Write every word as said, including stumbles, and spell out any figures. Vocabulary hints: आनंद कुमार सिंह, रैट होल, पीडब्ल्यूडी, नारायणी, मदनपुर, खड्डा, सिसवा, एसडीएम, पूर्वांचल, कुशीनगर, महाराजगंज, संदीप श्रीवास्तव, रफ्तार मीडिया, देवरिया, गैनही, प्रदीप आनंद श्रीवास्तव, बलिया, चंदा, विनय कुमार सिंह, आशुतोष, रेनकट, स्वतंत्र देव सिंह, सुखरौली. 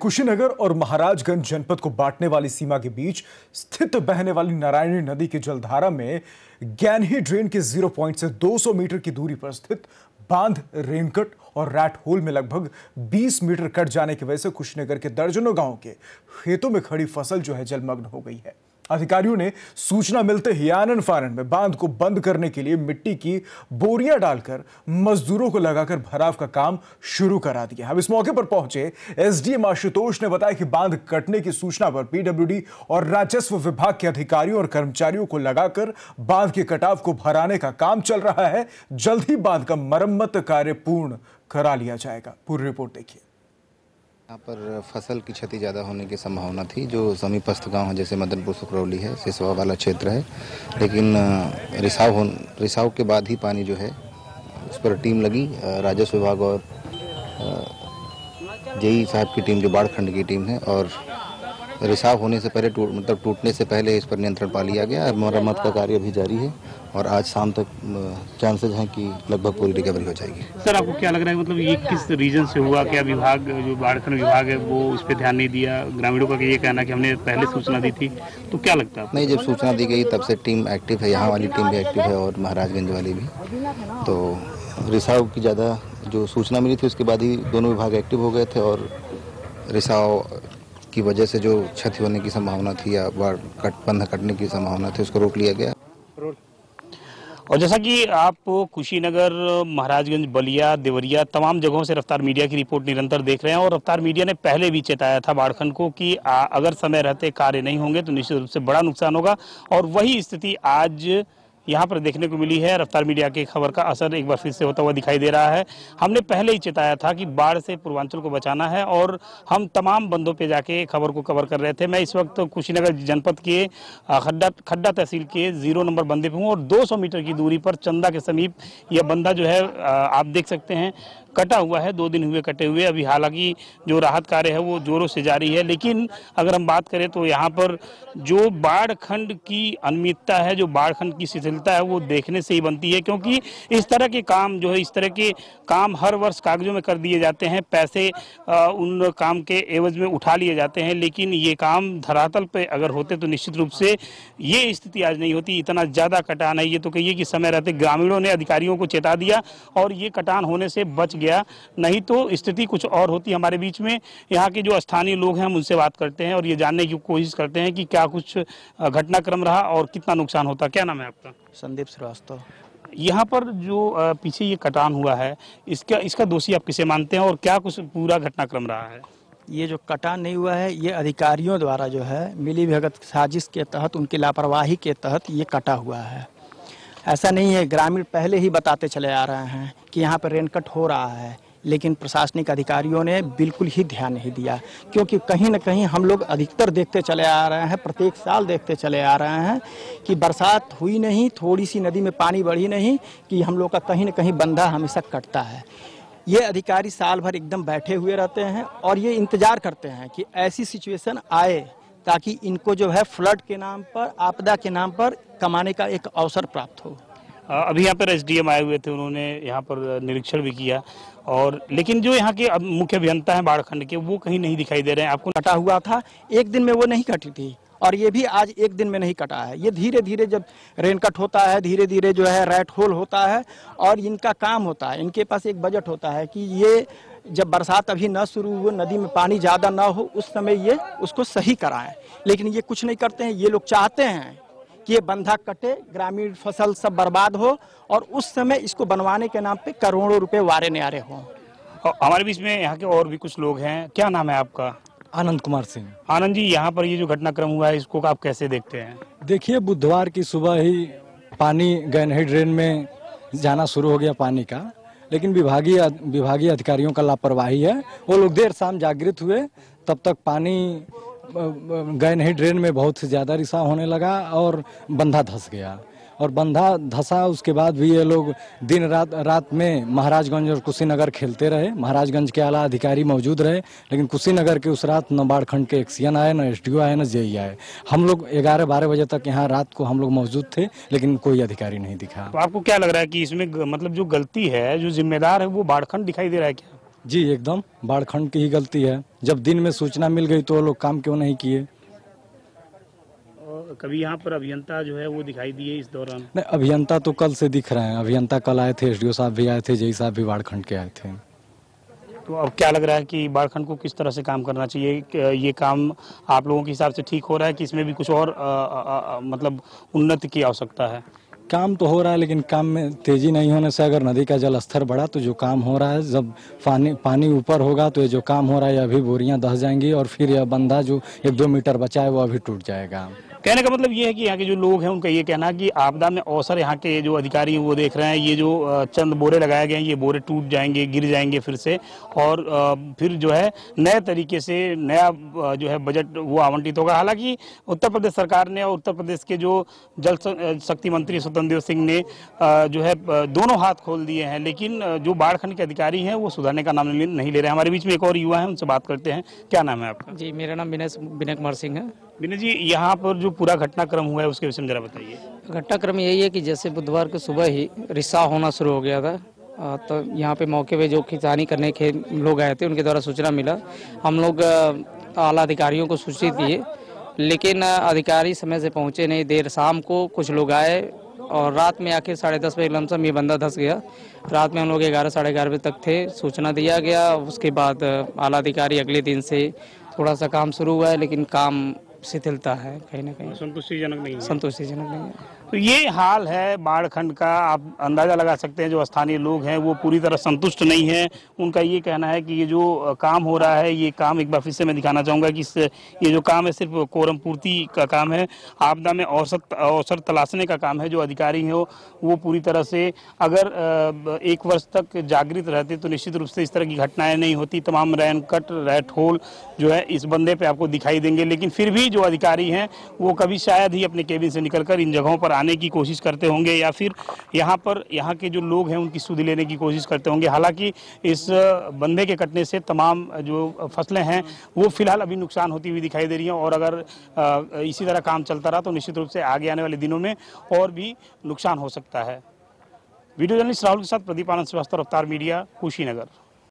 कुशीनगर और महाराजगंज जनपद को बांटने वाली सीमा के बीच स्थित बहने वाली नारायणी नदी की जलधारा में गैनही ड्रेन के जीरो पॉइंट से दो सौ मीटर की दूरी पर स्थित बांध रेनकट और रैट होल में लगभग बीस मीटर कट जाने की वजह से कुशीनगर के दर्जनों गांव के खेतों में खड़ी फसल जो है जलमग्न हो गई है। अधिकारियों ने सूचना मिलते ही आनन फानन में बांध को बंद करने के लिए मिट्टी की बोरियां डालकर मजदूरों को लगाकर भराव का काम शुरू करा दिया। अब इस मौके पर पहुंचे एसडीएम आशुतोष ने बताया कि बांध कटने की सूचना पर पीडब्ल्यूडी और राजस्व विभाग के अधिकारियों और कर्मचारियों को लगाकर बांध के कटाव को भराने का काम चल रहा है। जल्द ही बांध का मरम्मत कार्य पूर्ण करा लिया जाएगा। पूरी रिपोर्ट देखिए। यहाँ पर फसल की क्षति ज़्यादा होने की संभावना थी। जो समीपस्थ गांव है जैसे मदनपुर सुखरौली है, सिसवा वाला क्षेत्र है, लेकिन रिसाव हो रिसाव के बाद ही पानी जो है उस पर टीम लगी। राजस्व विभाग और जेई साहब की टीम जो बाढ़ खंड की टीम है, और रिसाव होने से पहले टूट मतलब टूटने से पहले इस पर नियंत्रण पा लिया गया। मरम्मत का कार्य भी जारी है और आज शाम तक चांसेस हैं कि लगभग पूरी रिकवरी हो जाएगी। सर, आपको क्या लग रहा है, मतलब ये किस रीजन से हुआ? क्या विभाग जो बाढ़ खंड विभाग है वो उस पर ध्यान नहीं दिया? ग्रामीणों का ये कहना कि हमने पहले सूचना दी थी, तो क्या लगता है? नहीं, जब सूचना दी गई तब से टीम एक्टिव है। यहाँ वाली टीम भी एक्टिव है और महाराजगंज वाली भी। तो रिसाव की ज़्यादा जो सूचना मिली थी उसके बाद ही दोनों विभाग एक्टिव हो गए थे और रिसाव की वजह से जो क्षति होने की संभावना थी या बाढ़ कट बंध कटने की संभावना थी उसको रोक लिया गया। और जैसा कि आप कुशीनगर, महाराजगंज, बलिया, देवरिया तमाम जगहों से रफ्तार मीडिया की रिपोर्ट निरंतर देख रहे हैं, और रफ्तार मीडिया ने पहले भी चेताया था बाढ़खंड को कि आ, अगर समय रहते कार्य नहीं होंगे तो निश्चित रूप से बड़ा नुकसान होगा, और वही स्थिति आज यहाँ पर देखने को मिली है। रफ्तार मीडिया की खबर का असर एक बार फिर से होता हुआ दिखाई दे रहा है। हमने पहले ही चेताया था कि बाढ़ से पूर्वांचल को बचाना है, और हम तमाम बंधों पे जाके खबर को कवर कर रहे थे। मैं इस वक्त कुशीनगर जनपद के खड्डा खड्डा तहसील के जीरो नंबर बंधे पे हूँ, और दो सौ मीटर की दूरी पर चंदा के समीप यह बंधा जो है आप देख सकते हैं कटा हुआ है। दो दिन हुए कटे हुए। अभी हालांकि जो राहत कार्य है वो जोरों से जारी है, लेकिन अगर हम बात करें तो यहाँ पर जो बाढ़ खंड की अनियमितता है, जो बाढ़ खंड की शिथिलता है, वो देखने से ही बनती है, क्योंकि इस तरह के काम जो है इस तरह के काम हर वर्ष कागजों में कर दिए जाते हैं, पैसे आ, उन काम के एवज में उठा लिए जाते हैं, लेकिन ये काम धरातल पर अगर होते तो निश्चित रूप से ये स्थिति आज नहीं होती। इतना ज़्यादा कटान है, ये तो कहिए कि समय रहते ग्रामीणों ने अधिकारियों को चेता दिया और ये कटान होने से बच गया, नहीं तो स्थिति कुछ और होती। हमारे बीच में यहाँ के जो स्थानीय लोग हैं, हम उनसे बात करते हैं और ये जानने की कोशिश करते हैं कि क्या कुछ घटनाक्रम रहा और कितना नुकसान होता। क्या नाम है आपका? संदीप श्रीवास्तव। यहाँ पर जो पीछे ये कटान हुआ है, इसका इसका दोषी आप किसे मानते हैं और क्या कुछ पूरा घटनाक्रम रहा है? ये जो कटान नहीं हुआ है, ये अधिकारियों द्वारा जो है मिलीभगत साजिश के तहत, उनकी लापरवाही के तहत ये कटा हुआ है। ऐसा नहीं है, ग्रामीण पहले ही बताते चले आ रहे हैं कि यहाँ पर रेनकट हो रहा है, लेकिन प्रशासनिक अधिकारियों ने बिल्कुल ही ध्यान नहीं दिया, क्योंकि कहीं ना कहीं हम लोग अधिकतर देखते चले आ रहे हैं, प्रत्येक साल देखते चले आ रहे हैं कि बरसात हुई नहीं, थोड़ी सी नदी में पानी बढ़ी नहीं, कि हम लोग का कहीं ना कहीं बंधा हमेशा कटता है। ये अधिकारी साल भर एकदम बैठे हुए रहते हैं और ये इंतजार करते हैं कि ऐसी सिचुएशन आए ताकि इनको जो है फ्लड के नाम पर, आपदा के नाम पर कमाने का एक अवसर प्राप्त हो। अभी यहाँ पर एसडीएम आए हुए थे, उन्होंने यहाँ पर निरीक्षण भी किया, और लेकिन जो यहाँ के मुख्य अभियंता हैं बाढ़खंड के, वो कहीं नहीं दिखाई दे रहे हैं। आपको कटा हुआ था, एक दिन में वो नहीं कटी थी और ये भी आज एक दिन में नहीं कटा है। ये धीरे धीरे जब रेनकट होता है, धीरे धीरे जो है रैट होल होता है, और इनका काम होता है, इनके पास एक बजट होता है कि ये जब बरसात अभी ना शुरू हो, नदी में पानी ज़्यादा ना हो, उस समय ये उसको सही कराएं, लेकिन ये कुछ नहीं करते हैं। ये लोग चाहते हैं कि ये बंधा कटे, ग्रामीण फसल सब बर्बाद हो, और उस समय इसको बनवाने के नाम पे करोड़ों रुपए वारे न्यारे हों। हमारे बीच में यहाँ के और भी कुछ लोग हैं। क्या नाम है आपका? आनंद कुमार सिंह। आनंद जी, यहाँ पर ये जो घटनाक्रम हुआ है, इसको आप कैसे देखते हैं? देखिए, बुधवार की सुबह ही पानी गैनही ड्रेन में जाना शुरू हो गया पानी का, लेकिन विभागीय विभागीय अधिकारियों का लापरवाही है। वो लोग देर शाम जागृत हुए, तब तक पानी गैनही ड्रेन में बहुत ज़्यादा रिसाव होने लगा और बंधा धंस गया, और बंधा धंसा। उसके बाद भी ये लोग दिन रात रात में महाराजगंज और कुशीनगर खेलते रहे। महाराजगंज के आला अधिकारी मौजूद रहे, लेकिन कुशीनगर के उस रात न बाढ़खंड के एक्सियन आए, न एसडीओ आए, न जेई आए। हम लोग ग्यारह बारह बजे तक यहाँ रात को हम लोग मौजूद थे, लेकिन कोई अधिकारी नहीं दिखा। तो आपको क्या लग रहा है कि इसमें मतलब जो गलती है, जो जिम्मेदार है, वो बाढ़खंड दिखाई दे रहा है क्या? जी एकदम बाढ़ खंड की ही गलती है। जब दिन में सूचना मिल गई तो वो लोग काम क्यों नहीं किए। और कभी यहाँ पर अभियंता जो है वो दिखाई दिए इस दौरान? नहीं, अभियंता तो कल से दिख रहे हैं। अभियंता कल आए थे, एसडीओ साहब भी आए थे, जेई साहब भी बाढ़ खंड के आए थे। तो अब क्या लग रहा है कि बाढ़ खंड को किस तरह से काम करना चाहिए? ये काम आप लोगों के हिसाब से ठीक हो रहा है कि इसमें भी कुछ और आ, आ, आ, मतलब उन्नति की आवश्यकता है? काम तो हो रहा है लेकिन काम में तेजी नहीं होने से अगर नदी का जलस्तर बढ़ा तो जो काम हो रहा है, जब पानी पानी ऊपर होगा तो ये जो काम हो रहा है अभी बोरियां धस जाएंगी और फिर यह बंधा जो एक दो मीटर बचा है वो अभी टूट जाएगा। कहने का मतलब ये है कि यहाँ के जो लोग हैं उनका ये कहना है कि आपदा में अवसर यहाँ के जो अधिकारी हैं वो देख रहे हैं ये जो चंद बोरे लगाए गए हैं ये बोरे टूट जाएंगे, गिर जाएंगे फिर से और फिर जो है नए तरीके से नया जो है बजट वो आवंटित होगा। हालांकि उत्तर प्रदेश सरकार ने और उत्तर प्रदेश के जो जल शक्ति मंत्री स्वतंत्र देव सिंह ने जो है दोनों हाथ खोल दिए हैं लेकिन जो बाढ़ खंड के अधिकारी हैं वो सुधारने का नाम नहीं ले रहे हैं। हमारे बीच में एक और युवा है, उनसे बात करते हैं। क्या नाम है आपका? जी मेरा नाम विनय विनय कुमार सिंह है। विनय जी यहाँ पर जो पूरा घटनाक्रम हुआ है उसके विषय में जरा बताइए। घटनाक्रम यही है कि जैसे बुधवार को सुबह ही रिसाव होना शुरू हो गया था तो यहाँ पे मौके पे जो किसानी करने के लोग आए थे उनके द्वारा सूचना मिला। हम लोग आला अधिकारियों को सूचित किए लेकिन अधिकारी समय से पहुँचे नहीं। देर शाम को कुछ लोग आए और रात में आखिर साढ़े दस बजे लमसम ये बंदा धस गया। रात में हम लोग ग्यारह साढ़े ग्यारह बजे तक थे, सूचना दिया गया। उसके बाद आला अधिकारी अगले दिन से थोड़ा सा काम शुरू हुआ है लेकिन काम शिथिलता है, कहीं ना कहीं संतुष्टिजनक नहीं है। संतुष्टिजनक नहीं है। तो ये हाल है बाढ़ खंड का। आप अंदाजा लगा सकते हैं जो स्थानीय लोग हैं वो पूरी तरह संतुष्ट नहीं है। उनका ये कहना है कि ये जो काम हो रहा है ये काम एक बार फिर से मैं दिखाना चाहूँगा कि ये जो काम है सिर्फ कोरम पूर्ति का काम है, आपदा में औसत अवसर तलाशने का काम है। जो अधिकारी हैं वो पूरी तरह से अगर एक वर्ष तक जागृत रहते तो निश्चित रूप से इस तरह की घटनाएँ नहीं होती। तमाम रेनकट, रैट होल जो है इस बंदे पर आपको दिखाई देंगे लेकिन फिर भी जो अधिकारी हैं वो कभी शायद ही अपने केबिन से निकलकर इन जगहों पर आने की कोशिश करते होंगे या फिर यहाँ पर यहाँ के जो लोग हैं उनकी सुध लेने की कोशिश करते होंगे। हालांकि इस बंधे के कटने से तमाम जो फसलें हैं वो फिलहाल अभी नुकसान होती हुई दिखाई दे रही हैं और अगर इसी तरह काम चलता रहा तो निश्चित रूप से आगे आने वाले दिनों में और भी नुकसान हो सकता है। वीडियो जर्नलिस्ट राहुल के साथ प्रदीप आनंद श्रीवास्तव, रफ्तार मीडिया, कुशीनगर।